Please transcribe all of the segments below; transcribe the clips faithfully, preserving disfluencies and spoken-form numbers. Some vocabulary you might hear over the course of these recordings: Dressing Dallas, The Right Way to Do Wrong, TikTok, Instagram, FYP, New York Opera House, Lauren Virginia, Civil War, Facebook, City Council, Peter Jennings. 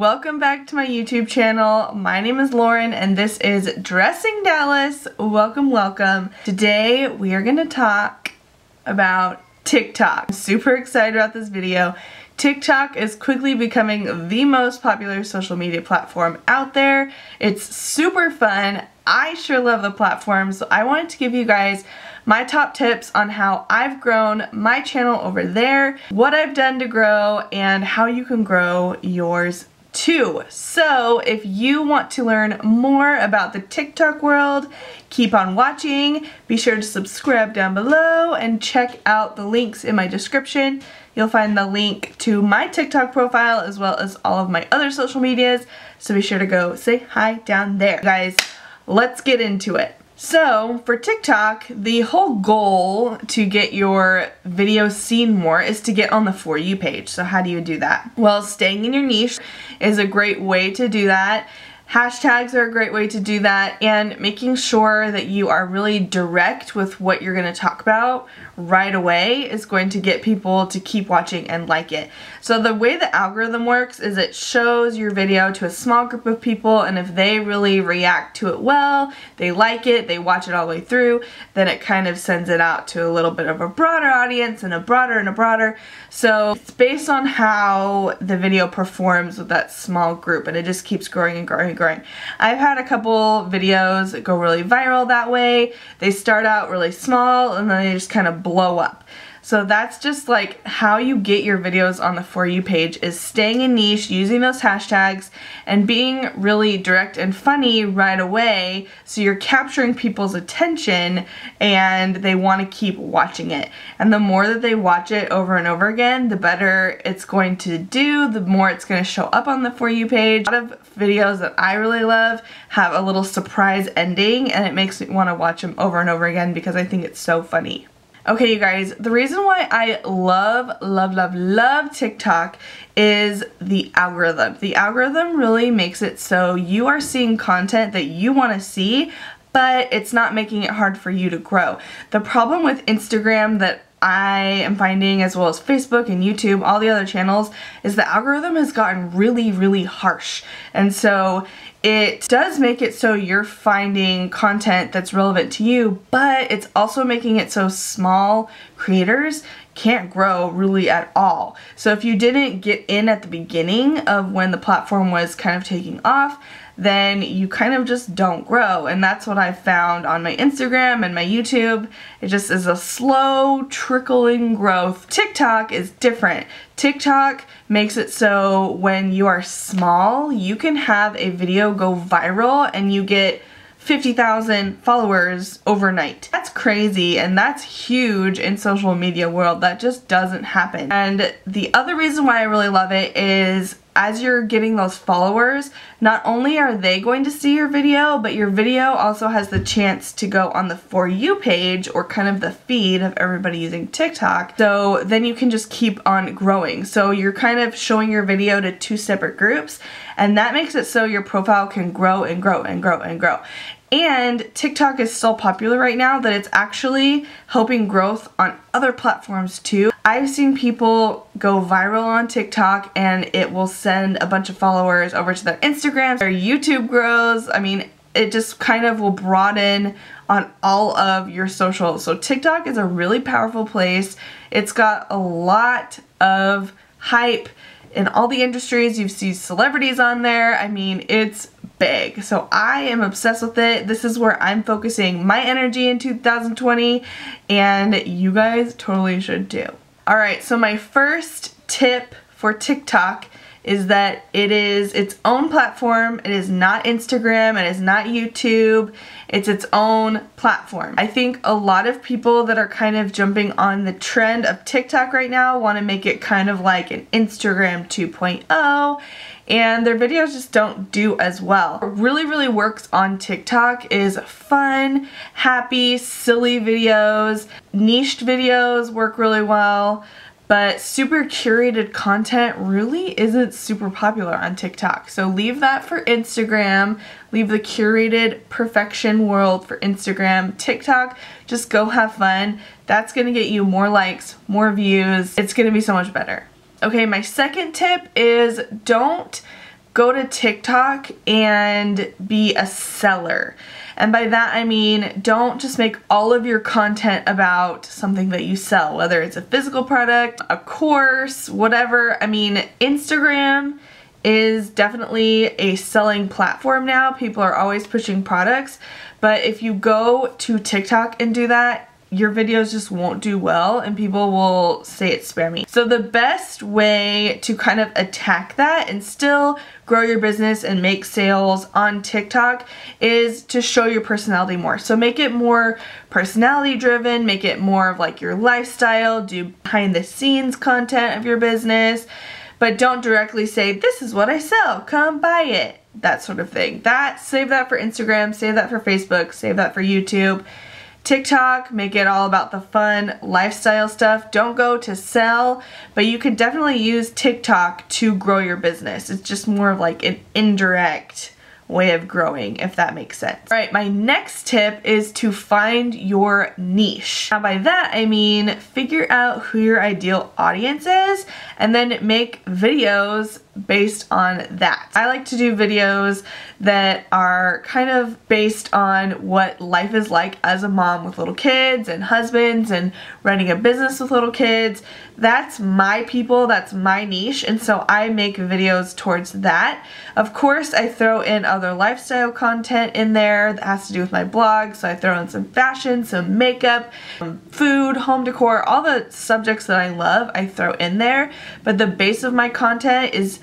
welcome back to my YouTube channel. My name is Lauren and this is Dressing Dallas. Welcome, welcome. Today we are gonna talk about TikTok. I'm super excited about this video. TikTok is quickly becoming the most popular social media platform out there. It's super fun. I sure love the platform, so I wanted to give you guys my top tips on how I've grown my channel over there, what I've done to grow, and how you can grow yours too. So if you want to learn more about the TikTok world, keep on watching. Be sure to subscribe down below and check out the links in my description. You'll find the link to my TikTok profile as well as all of my other social medias, so be sure to go say hi down there. Guys, let's get into it. So for TikTok, the whole goal to get your video seen more is to get on the For You page. So how do you do that? Well, staying in your niche is a great way to do that. Hashtags are a great way to do that, and making sure that you are really direct with what you're going to talk about right away is going to get people to keep watching and like it. So the way the algorithm works is it shows your video to a small group of people, and if they really react to it well, they like it, they watch it all the way through, then it kind of sends it out to a little bit of a broader audience and a broader and a broader. So it's based on how the video performs with that small group, and it just keeps growing and growing and growing. Growing. I've had a couple videos that go really viral that way. They start out really small and then they just kind of blow up. So that's just like how you get your videos on the For You page, is staying in niche, using those hashtags, and being really direct and funny right away, so you're capturing people's attention and they want to keep watching it. And the more that they watch it over and over again, the better it's going to do, the more it's going to show up on the For You page. A lot of videos that I really love have a little surprise ending, and it makes me want to watch them over and over again because I think it's so funny. Okay, you guys, the reason why I love, love, love, love TikTok is the algorithm. The algorithm really makes it so you are seeing content that you want to see, but it's not making it hard for you to grow. The problem with Instagram that I am finding, as well as Facebook and YouTube, all the other channels, is the algorithm has gotten really, really harsh. And so it does make it so you're finding content that's relevant to you, but it's also making it so small creators can't grow really at all. So if you didn't get in at the beginning of when the platform was kind of taking off, then you kind of just don't grow. And that's what I found on my Instagram and my YouTube. It just is a slow trickling growth. TikTok is different. TikTok makes it so when you are small, you can have a video go viral and you get fifty thousand followers overnight. That's crazy, and that's huge in social media world. That just doesn't happen. And the other reason why I really love it is, as you're getting those followers, not only are they going to see your video, but your video also has the chance to go on the For You page, or kind of the feed of everybody using TikTok. So then you can just keep on growing. So you're kind of showing your video to two separate groups, and that makes it so your profile can grow and grow and grow and grow. And TikTok is so popular right now that it's actually helping growth on other platforms too. I've seen people go viral on TikTok and it will send a bunch of followers over to their Instagram, their YouTube grows. I mean, it just kind of will broaden on all of your social. So TikTok is a really powerful place. It's got a lot of hype in all the industries. You see celebrities on there. I mean, it's big. So I am obsessed with it. This is where I'm focusing my energy in two thousand twenty, and you guys totally should do. Alright, so my first tip for TikTok is that it is its own platform. It is not Instagram, it is not YouTube, it's its own platform. I think a lot of people that are kind of jumping on the trend of TikTok right now want to make it kind of like an Instagram two point oh, and their videos just don't do as well. What really, really works on TikTok is fun, happy, silly videos. Niched videos work really well. But super curated content really isn't super popular on TikTok. So leave that for Instagram. Leave the curated perfection world for Instagram. TikTok, just go have fun. That's gonna get you more likes, more views. It's gonna be so much better. Okay, my second tip is don't go to TikTok and be a seller. And by that I mean, don't just make all of your content about something that you sell, whether it's a physical product, a course, whatever. I mean, Instagram is definitely a selling platform now. People are always pushing products, but if you go to TikTok and do that, your videos just won't do well and people will say it's spammy. So the best way to kind of attack that and still grow your business and make sales on TikTok is to show your personality more. So make it more personality driven, make it more of like your lifestyle, do behind the scenes content of your business, but don't directly say, this is what I sell, come buy it, that sort of thing. That, save that for Instagram, save that for Facebook, save that for YouTube. TikTok, make it all about the fun lifestyle stuff. Don't go to sell, but you can definitely use TikTok to grow your business. It's just more of like an indirect way of growing, if that makes sense. All right, my next tip is to find your niche. Now by that I mean figure out who your ideal audience is and then make videos based on that. I like to do videos that are kind of based on what life is like as a mom with little kids and husbands and running a business with little kids. That's my people, that's my niche, and so I make videos towards that. Of course, I throw in other lifestyle content in there that has to do with my blog, so I throw in some fashion, some makeup, some food, home decor, all the subjects that I love I throw in there, but the base of my content is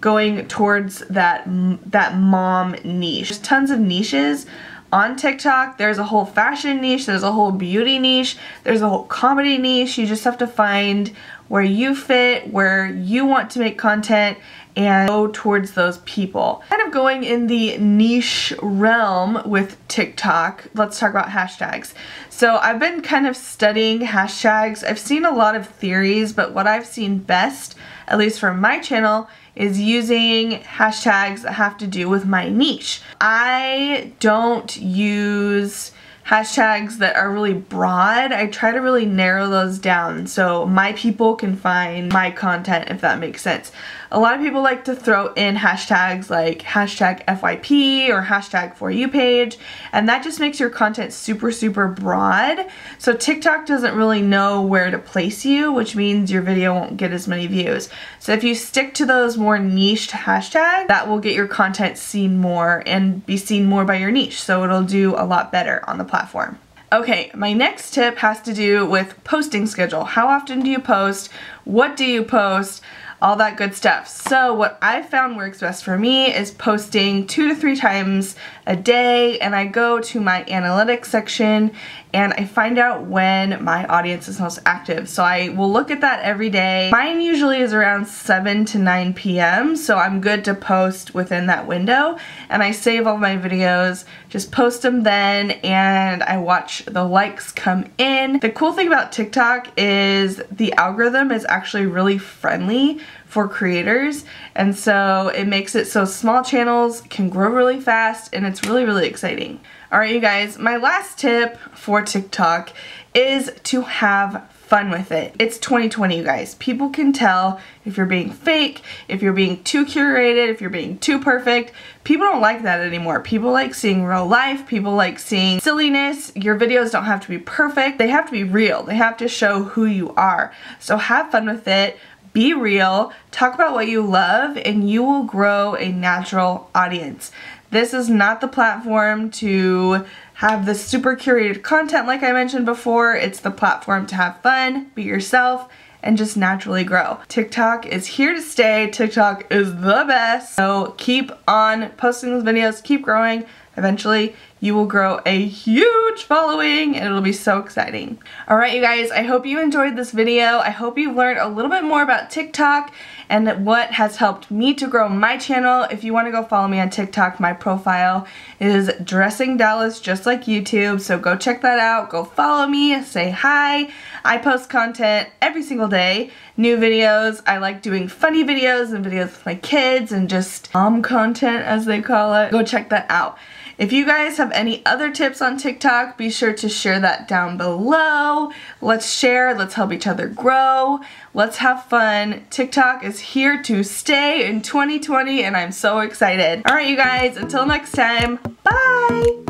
going towards that that mom niche. There's tons of niches on TikTok. There's a whole fashion niche, there's a whole beauty niche, there's a whole comedy niche. You just have to find where you fit, where you want to make content, and go towards those people. Kind of going in the niche realm with TikTok, let's talk about hashtags. So I've been kind of studying hashtags. I've seen a lot of theories, but what I've seen best, at least for my channel, is using hashtags that have to do with my niche. I don't use hashtags that are really broad. I try to really narrow those down so my people can find my content, if that makes sense. A lot of people like to throw in hashtags like hashtag F Y P or hashtag for you page, and that just makes your content super, super broad. So TikTok doesn't really know where to place you, which means your video won't get as many views. So if you stick to those more niched hashtags, that will get your content seen more and be seen more by your niche. So it'll do a lot better on the platform. Platform. Okay, my next tip has to do with posting schedule. How often do you post? What do you post? All that good stuff. So what I found works best for me is posting two to three times a day, and I go to my analytics section and I find out when my audience is most active. So I will look at that every day. Mine usually is around seven to nine P M so I'm good to post within that window, and I save all my videos, just post them then, and I watch the likes come in. The cool thing about TikTok is the algorithm is actually really friendly for creators, and so it makes it so small channels can grow really fast, and it's really, really exciting. All right, you guys, my last tip for TikTok is to have fun with it. It's twenty twenty, you guys. People can tell if you're being fake, if you're being too curated, if you're being too perfect. People don't like that anymore. People like seeing real life. People like seeing silliness. Your videos don't have to be perfect. They have to be real. They have to show who you are. So have fun with it. Be real, talk about what you love, and you will grow a natural audience. This is not the platform to have the super curated content like I mentioned before. It's the platform to have fun, be yourself, and just naturally grow. TikTok is here to stay. TikTok is the best. So keep on posting those videos, keep growing. Eventually, you will grow a huge following and it'll be so exciting. All right, you guys, I hope you enjoyed this video. I hope you've learned a little bit more about TikTok and what has helped me to grow my channel. If you want to go follow me on TikTok, my profile is Dressing Dallas, just like YouTube. So go check that out. Go follow me, say hi. I post content every single day, new videos. I like doing funny videos and videos with my kids and just mom content, as they call it. Go check that out. If you guys have any other tips on TikTok, be sure to share that down below. Let's share, let's help each other grow, let's have fun. TikTok is here to stay in twenty twenty and I'm so excited. Alright you guys, until next time, bye!